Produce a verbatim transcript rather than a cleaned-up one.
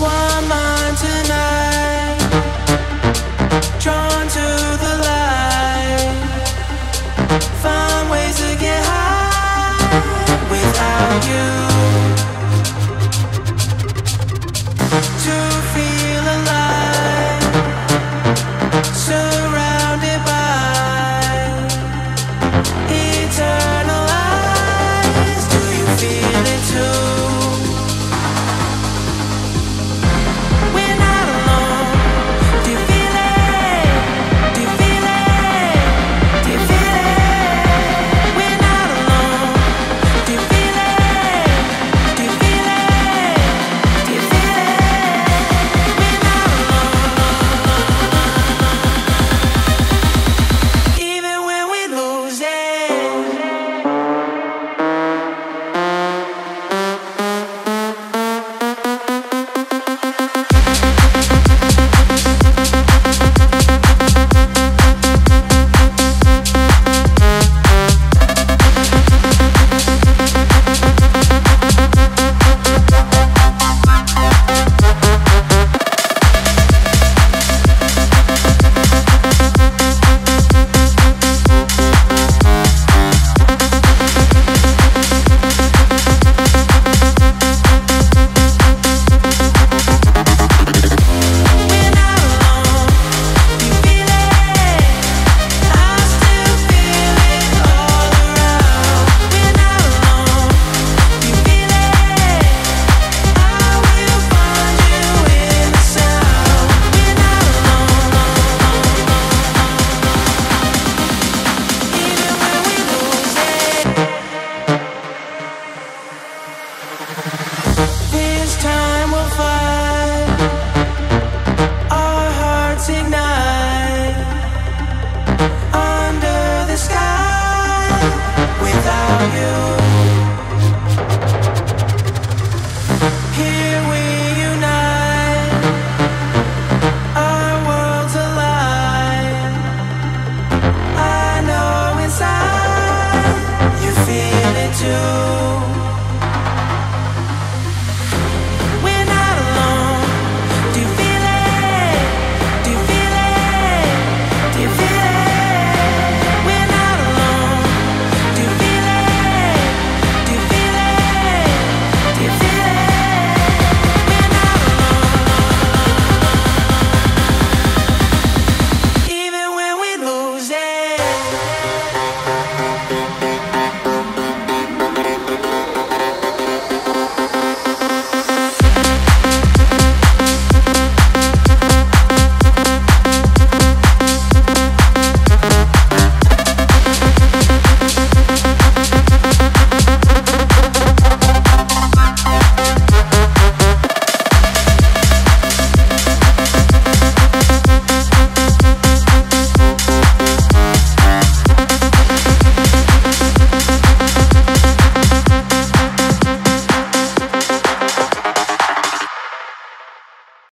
One more.